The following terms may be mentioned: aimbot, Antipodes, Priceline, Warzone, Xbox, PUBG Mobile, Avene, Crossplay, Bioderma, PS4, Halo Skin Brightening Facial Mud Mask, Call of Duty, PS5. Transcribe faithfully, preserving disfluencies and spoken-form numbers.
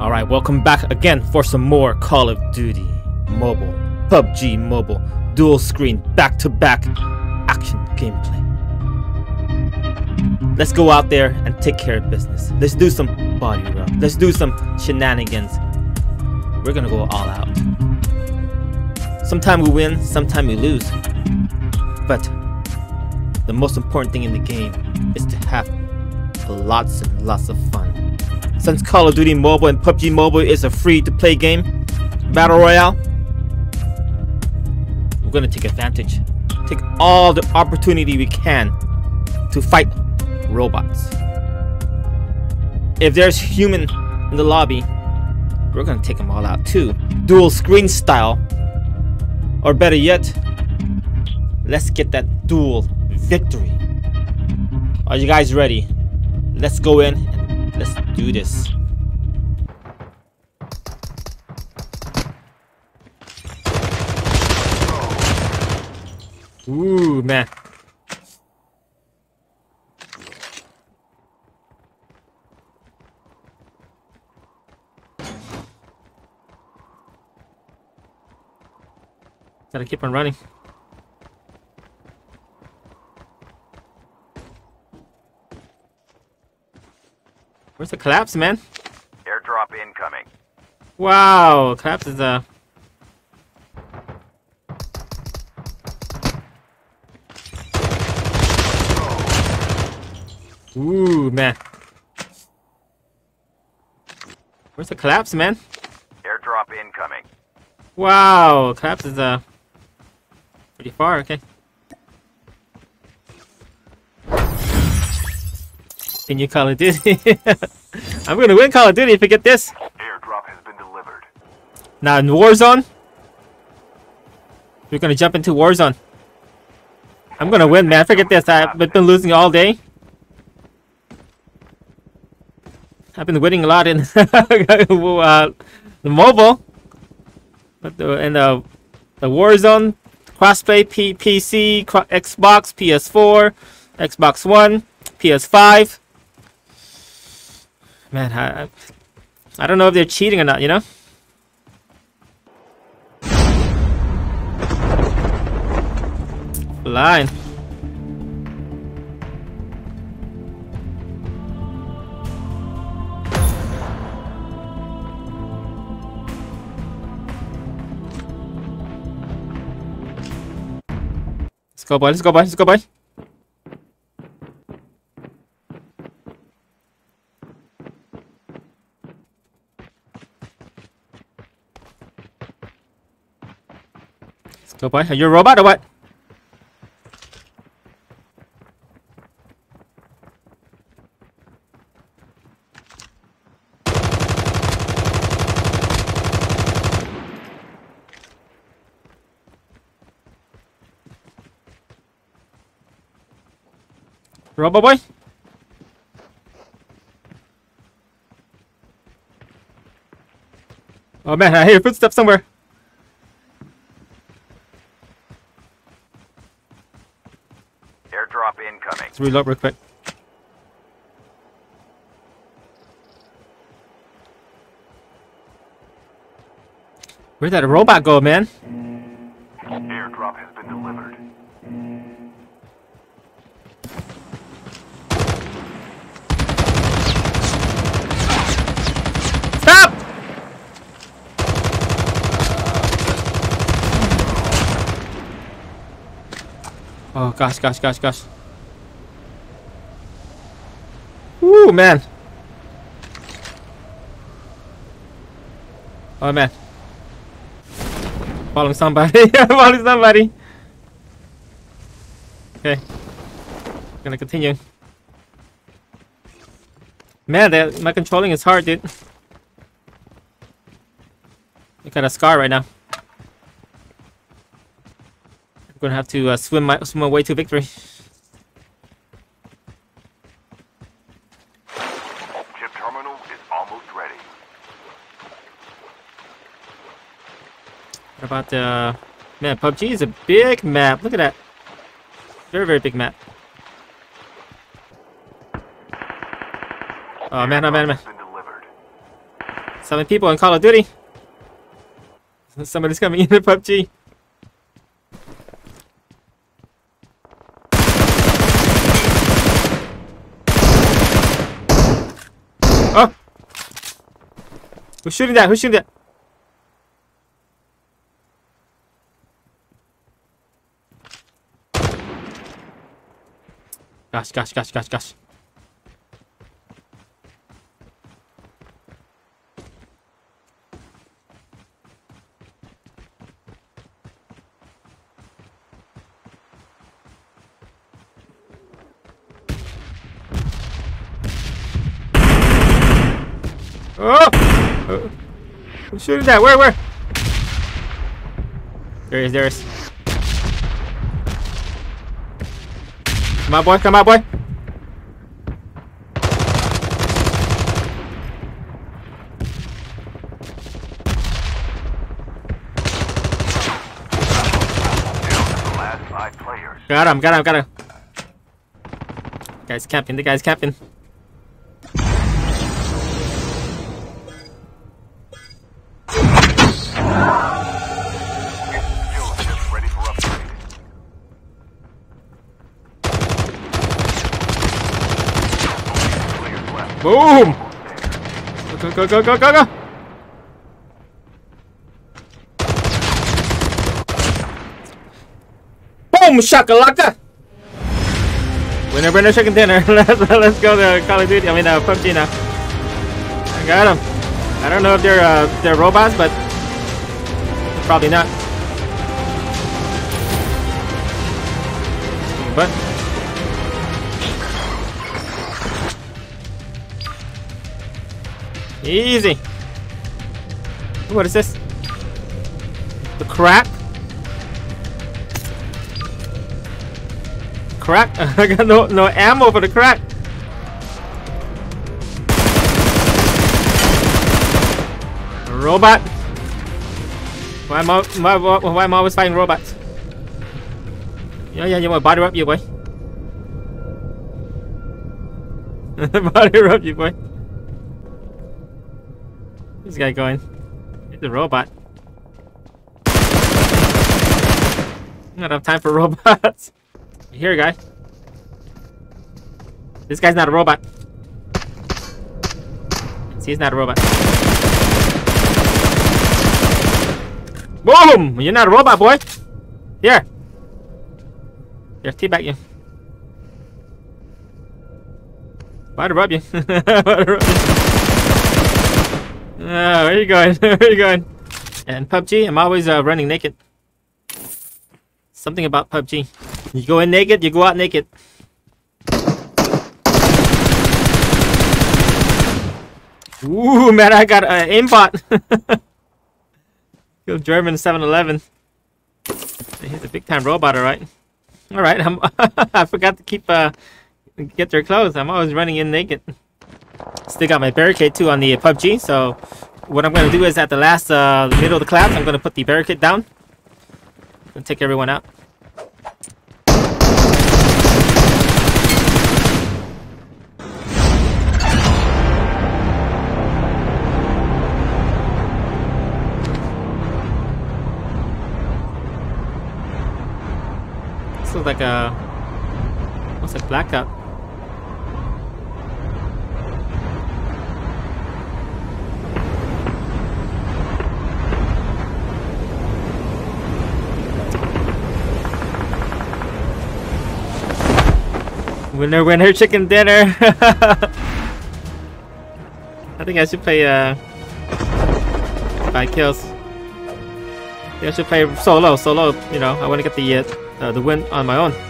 Alright, welcome back again for some more Call of Duty Mobile, P U B G Mobile, dual screen, back-to-back action gameplay. Let's go out there and take care of business. Let's do some body rub. Let's do some shenanigans. We're gonna go all out. Sometime we win, sometime we lose. But the most important thing in the game is to have lots and lots of fun. Since Call of Duty Mobile and P U B G Mobile is a free-to-play game, Battle Royale, we're gonna take advantage. Take all the opportunity we can to fight robots. If there's human in the lobby, we're gonna take them all out too. Dual screen style. Or better yet, let's get that dual victory. Are you guys ready? Let's go in and let's do this. Ooh, man. Gotta keep on running. Where's the collapse, man? Airdrop incoming. Wow, collapse is a. Ooh, man. Where's the collapse, man? Airdrop incoming. Wow, collapse is a. Pretty far, okay. Can you Call of Duty? I'm gonna win Call of Duty if I get this. Airdrop has been delivered. Now in Warzone, we're gonna jump into Warzone. I'm gonna win, man. Forget this. I've been losing all day. I've been winning a lot in uh, the mobile, but the, in the the Warzone. Crossplay, P PC, Xbox, P S four, Xbox One, P S five. Man, I, I don't know if they're cheating or not, you know? Line. Go boy, let's go boy, let's go boy. Let's go boy, are you a robot or what? Robot boy? Oh man, I hear footsteps somewhere. Airdrop incoming. Let's reload real quick. Where'd that robot go, man? Airdrop has been delivered. Oh gosh, gosh, gosh, gosh. Ooh, man. Oh man. Following somebody. Following somebody. Okay. Gonna continue. Man, that my controlling is hard, dude. I got a scar right now. Gonna have to uh, swim my swim my way to victory. Chip terminal is almost ready. What about the uh, man? P U B G is a big map. Look at that. Very very big map. Oh man! Oh man! Oh, man. Seven people in Call of Duty. Somebody's coming into P U B G. Oh! Who's shooting that? Who's shooting that? Gosh, gosh, gosh, gosh, gosh. Oh! Oh! I'm shooting that. Where, where? There he is, there he is. Come out, boy. Come out, boy. Got him, got him, got him. The guy's camping, the guy's camping. Boom! Go, go, go, go, go, go! Boom! Shakalaka! Winner, winner, chicken dinner. let's, let's go to Call of Duty. I mean, uh, P U B G now. I got them. I don't know if they're, uh, they're robots, but probably not. But... easy. What is this? The crack? Crack? I got no no ammo for the crack. Robot. Why am I why, why am I always fighting robots? Yeah yeah you want to body rub you boy. Body rub you boy. This guy going. It's a robot. Not enough time for robots. You hear, guy? This guy's not a robot. See, he's not a robot. Boom! You're not a robot, boy. Here. Here, teabag you. Why to rub you? Why to rub you? Oh, where you going? Where you going? And P U B G, I'm always uh, running naked. Something about P U B G. You go in naked, you go out naked. Ooh, man, I got an uh, aimbot. Go German seven eleven. He's a big-time robot, all right? All right, I'm I forgot to keep uh, get their clothes. I'm always running in naked. Still got my barricade too on the P U B G, so what I'm going to do is at the last uh, middle of the class, I'm going to put the barricade down and take everyone out. This looks like a... what's a blackout? Winner, winner, chicken dinner. I think I should play uh, five kills. I think I should play solo, solo. You know, I want to get the uh, the win on my own.